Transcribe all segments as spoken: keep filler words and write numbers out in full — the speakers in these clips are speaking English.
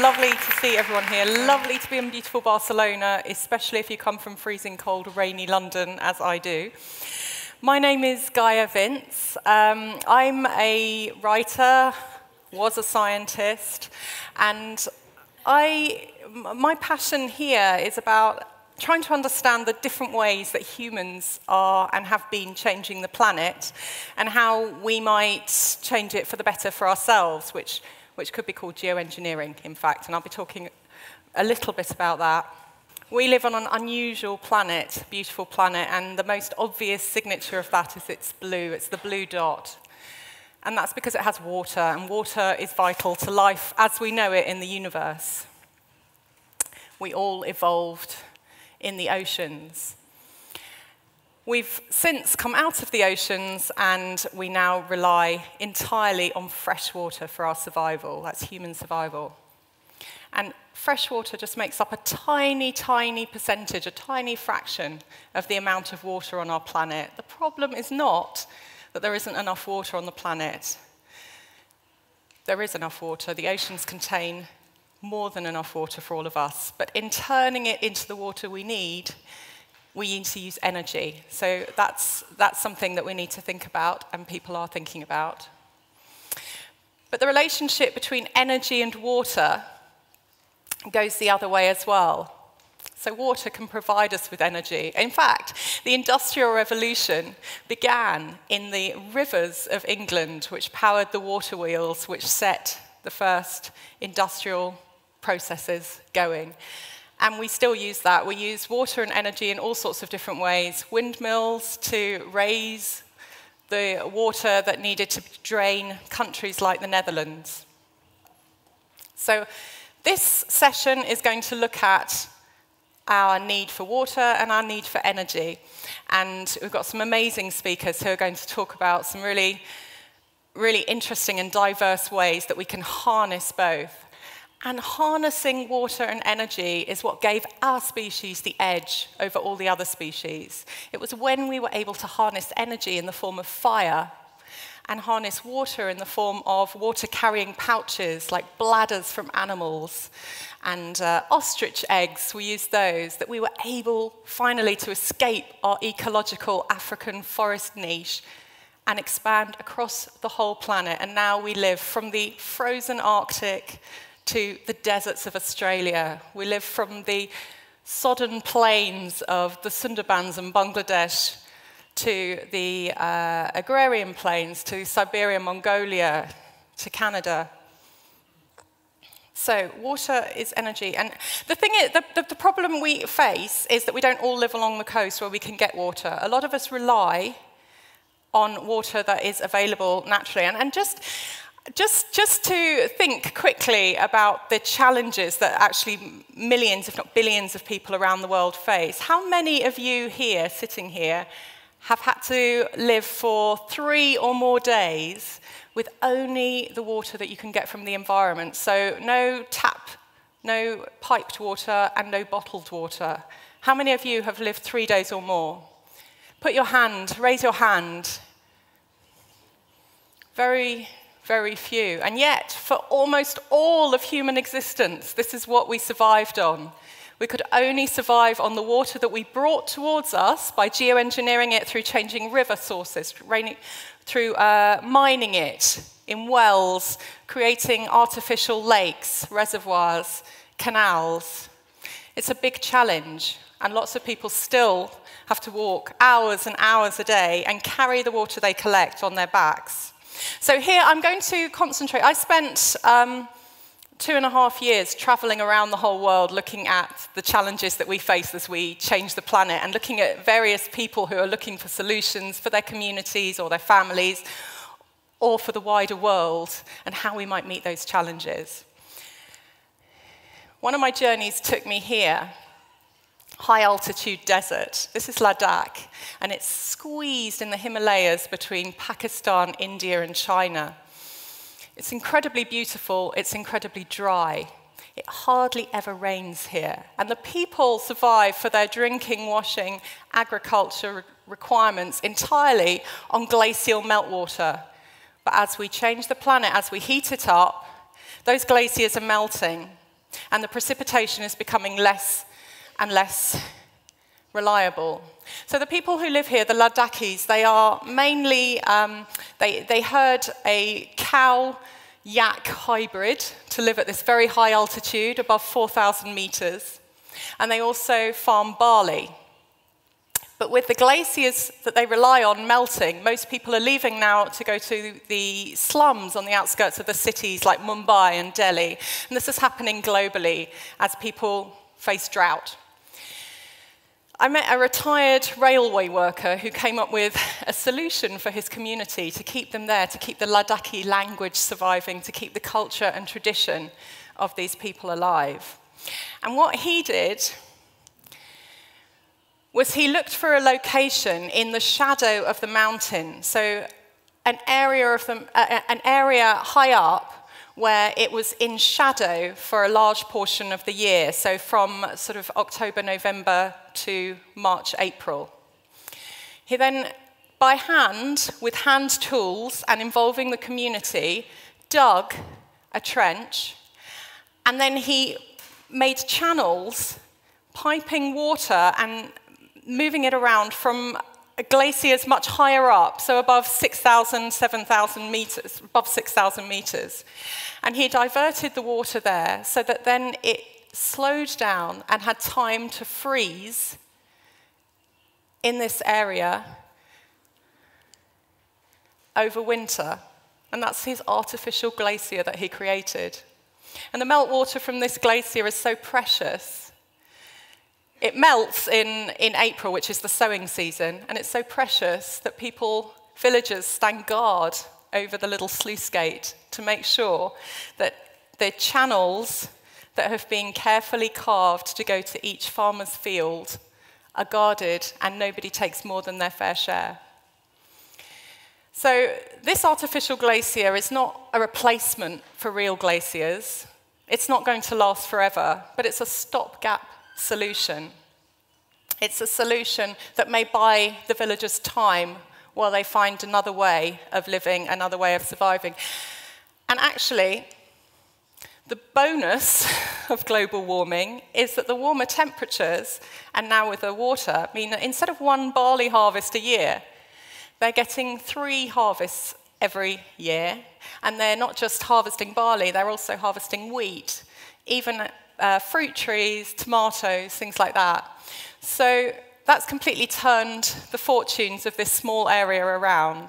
Lovely to see everyone here. Lovely to be in beautiful Barcelona, especially if you come from freezing cold, rainy London, as I do. My name is Gaia Vince. Um, I'm a writer, was a scientist, and I, my passion here is about trying to understand the different ways that humans are and have been changing the planet, and how we might change it for the better for ourselves, which, which could be called geoengineering, in fact, and I'll be talking a little bit about that. We live on an unusual planet, beautiful planet, and the most obvious signature of that is it's blue, it's the blue dot. And that's because it has water, and water is vital to life as we know it in the universe. We all evolved in the oceans. We've since come out of the oceans, and we now rely entirely on fresh water for our survival. That's human survival. And fresh water just makes up a tiny, tiny percentage, a tiny fraction of the amount of water on our planet. The problem is not that there isn't enough water on the planet. There is enough water. The oceans contain more than enough water for all of us. But in turning it into the water we need, we need to use energy. So that's, that's something that we need to think about, and people are thinking about. But the relationship between energy and water goes the other way as well. So water can provide us with energy. In fact, the Industrial Revolution began in the rivers of England, which powered the water wheels, which set the first industrial processes going. And we still use that. We use water and energy in all sorts of different ways. Windmills to raise the water that needed to drain countries like the Netherlands. So this session is going to look at our need for water and our need for energy. And we've got some amazing speakers who are going to talk about some really, really interesting and diverse ways that we can harness both. And harnessing water and energy is what gave our species the edge over all the other species. It was when we were able to harness energy in the form of fire and harness water in the form of water-carrying pouches, like bladders from animals, and uh, ostrich eggs, we used those, that we were able, finally, to escape our ecological African forest niche and expand across the whole planet. And now we live from the frozen Arctic to the deserts of Australia. We live from the sodden plains of the Sundarbans and Bangladesh to the uh, agrarian plains, to Siberia, Mongolia, to Canada. So water is energy. And the thing is, the, the, the problem we face is that we don't all live along the coast where we can get water. A lot of us rely on water that is available naturally. And, and just, just, just to think quickly about the challenges that actually millions, if not billions, of people around the world face. How many of you here, sitting here, have had to live for three or more days with only the water that you can get from the environment? So no tap, no piped water, and no bottled water. How many of you have lived three days or more? Put your hand, raise your hand. Very, very few. And yet, for almost all of human existence, this is what we survived on. We could only survive on the water that we brought towards us by geoengineering it through changing river sources, through uh, mining it in wells, creating artificial lakes, reservoirs, canals. It's a big challenge, and lots of people still have to walk hours and hours a day and carry the water they collect on their backs. So here I'm going to concentrate. I spent Um, two and a half years traveling around the whole world looking at the challenges that we face as we change the planet, and looking at various people who are looking for solutions for their communities or their families or for the wider world, and how we might meet those challenges. One of my journeys took me here, high altitude desert. This is Ladakh, and it's squeezed in the Himalayas between Pakistan, India, and China. It's incredibly beautiful, it's incredibly dry. It hardly ever rains here. And the people survive for their drinking, washing, agriculture requirements entirely on glacial meltwater. But as we change the planet, as we heat it up, those glaciers are melting. and the precipitation is becoming less and less reliable. So the people who live here, the Ladakhis, they are mainly, um, they, they herd a cow-yak hybrid to live at this very high altitude, above four thousand meters. And they also farm barley. But with the glaciers that they rely on melting, most people are leaving now to go to the slums on the outskirts of the cities like Mumbai and Delhi. And this is happening globally as people face drought. I met a retired railway worker who came up with a solution for his community to keep them there, to keep the Ladakhi language surviving, to keep the culture and tradition of these people alive. And what he did was he looked for a location in the shadow of the mountain, so an area, of the, uh, an area high up where it was in shadow for a large portion of the year, so from sort of October, November to March, April. He then, by hand, with hand tools and involving the community, dug a trench, and then he made channels, piping water and moving it around from glaciers much higher up, so above six thousand, seven thousand meters, above six thousand meters. And he diverted the water there so that then it slowed down and had time to freeze in this area over winter. And that's his artificial glacier that he created. And the meltwater from this glacier is so precious. It melts in, in April, which is the sowing season, and it's so precious that people, villagers, stand guard over the little sluice gate to make sure that the channels that have been carefully carved to go to each farmer's field are guarded and nobody takes more than their fair share. So this artificial glacier is not a replacement for real glaciers. It's not going to last forever, but it's a stopgap solution. It's a solution that may buy the villagers time while they find another way of living, another way of surviving. And actually, the bonus of global warming is that the warmer temperatures, and now with the water, mean that instead of one barley harvest a year, they're getting three harvests every year. And they're not just harvesting barley, they're also harvesting wheat, even Uh, fruit trees, tomatoes, things like that. So that's completely turned the fortunes of this small area around.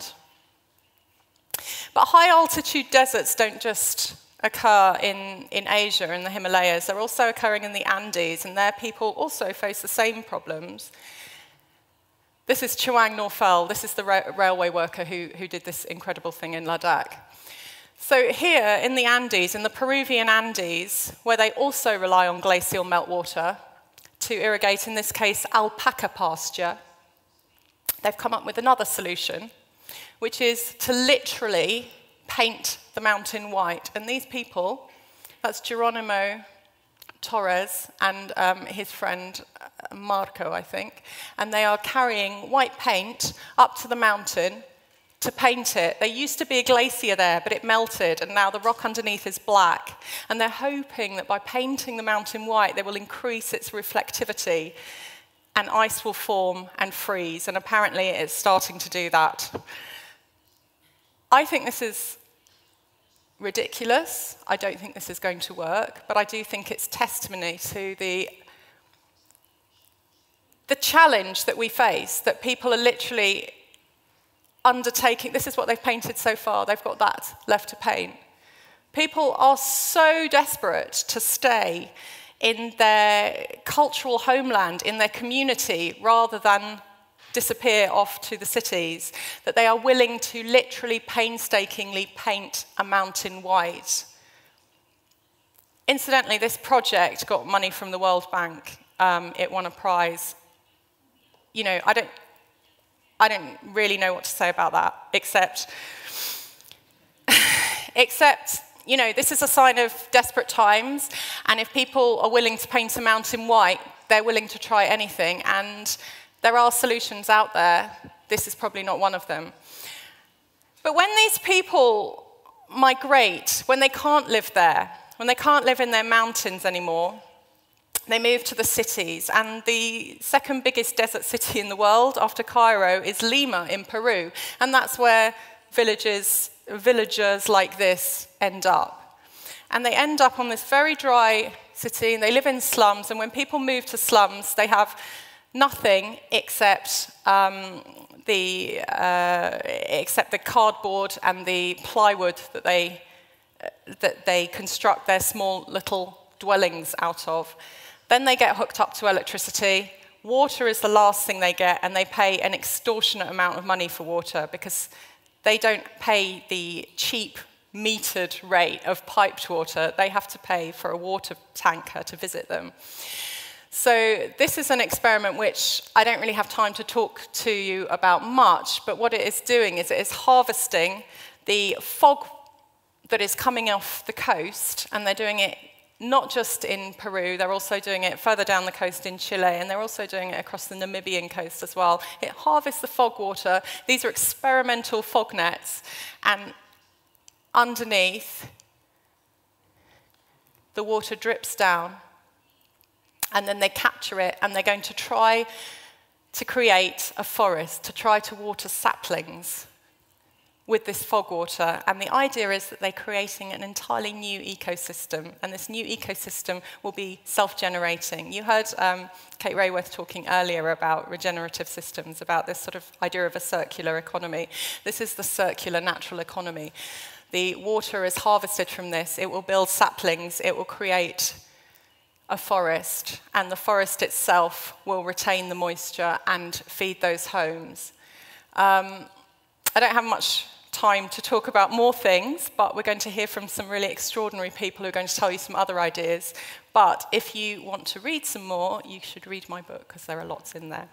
But high altitude deserts don't just occur in, in Asia and the Himalayas. They're also occurring in the Andes, and their people also face the same problems. This is Chewang Norphel. This is the ra railway worker who, who did this incredible thing in Ladakh. So here in the Andes, in the Peruvian Andes, where they also rely on glacial meltwater to irrigate, in this case, alpaca pasture, they've come up with another solution, which is to literally paint the mountain white. And these people, that's Geronimo Torres and um, his friend Marco, I think, and they are carrying white paint up to the mountain to paint it. There used to be a glacier there, but it melted, and now the rock underneath is black. And they're hoping that by painting the mountain white, they will increase its reflectivity, and ice will form and freeze. And apparently, it's starting to do that. I think this is ridiculous. I don't think this is going to work, but I do think it's testimony to the the challenge that we face, that people are literally undertaking. This is what they've painted so far. They've got that left to paint. People are so desperate to stay in their cultural homeland, in their community, rather than disappear off to the cities, that they are willing to literally painstakingly paint a mountain white. Incidentally, this project got money from the World Bank. Um, it won a prize. You know, I don't... I don't really know what to say about that, except, except, you know, this is a sign of desperate times, and if people are willing to paint a mountain white, they're willing to try anything, and there are solutions out there. This is probably not one of them. But when these people migrate, when they can't live there, When they can't live in their mountains anymore, they move to the cities. And the second biggest desert city in the world after Cairo is Lima in Peru. And that's where villages, villagers like this end up. And they end up on this very dry city, and they live in slums. And when people move to slums, they have nothing except um, the uh, except the cardboard and the plywood that they uh, that they construct their small little dwellings out of. Then they get hooked up to electricity. Water is the last thing they get, and they pay an extortionate amount of money for water because they don't pay the cheap metered rate of piped water. They have to pay for a water tanker to visit them. So this is an experiment which I don't really have time to talk to you about much, but what it is doing is it is harvesting the fog that is coming off the coast, and they're doing it not just in Peru, they're also doing it further down the coast in Chile, and they're also doing it across the Namibian coast as well. It harvests the fog water. These are experimental fog nets, and underneath, the water drips down, and then they capture it, and they're going to try to create a forest, to try to water saplings with this fog water. And the idea is that they're creating an entirely new ecosystem, and this new ecosystem will be self-generating. You heard um, Kate Raworth talking earlier about regenerative systems, about this sort of idea of a circular economy. This is the circular natural economy. The water is harvested from this. It will build saplings. It will create a forest, and the forest itself will retain the moisture and feed those homes. Um, I don't have much time to talk about more things, but we're going to hear from some really extraordinary people who are going to tell you some other ideas. But if you want to read some more, you should read my book, because there are lots in there.